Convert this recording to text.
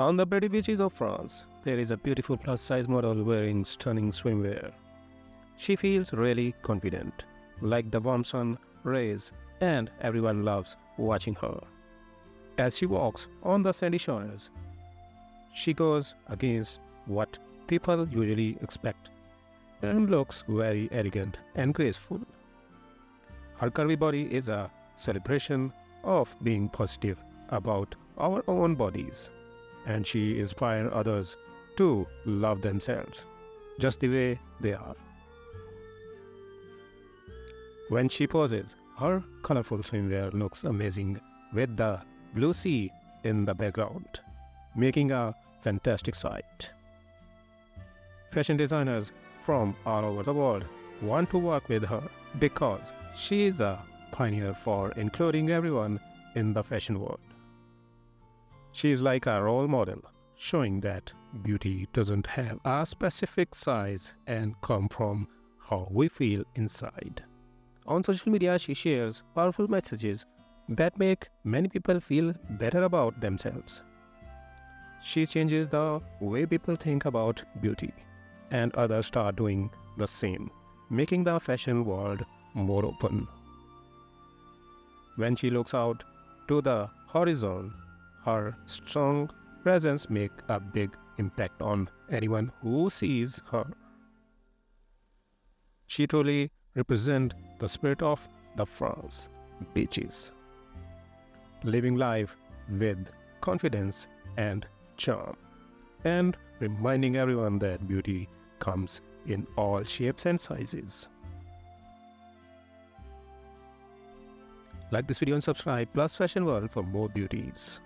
On the pretty beaches of France, there is a beautiful plus-size model wearing stunning swimwear. She feels really confident, like the warm sun rays, and everyone loves watching her. As she walks on the sandy shores, she goes against what people usually expect and looks very elegant and graceful. Her curvy body is a celebration of being positive about our own bodies. And she inspires others to love themselves, just the way they are. When she poses, her colorful swimwear looks amazing with the blue sea in the background, making a fantastic sight. Fashion designers from all over the world want to work with her because she is a pioneer for including everyone in the fashion world. She is like a role model, showing that beauty doesn't have a specific size and comes from how we feel inside. On social media, she shares powerful messages that make many people feel better about themselves. She changes the way people think about beauty, and others start doing the same, making the fashion world more open. When she looks out to the horizon, her strong presence makes a big impact on anyone who sees her. She truly represents the spirit of the France beaches, living life with confidence and charm, and reminding everyone that beauty comes in all shapes and sizes. Like this video and subscribe Plus Fashion World for more beauties.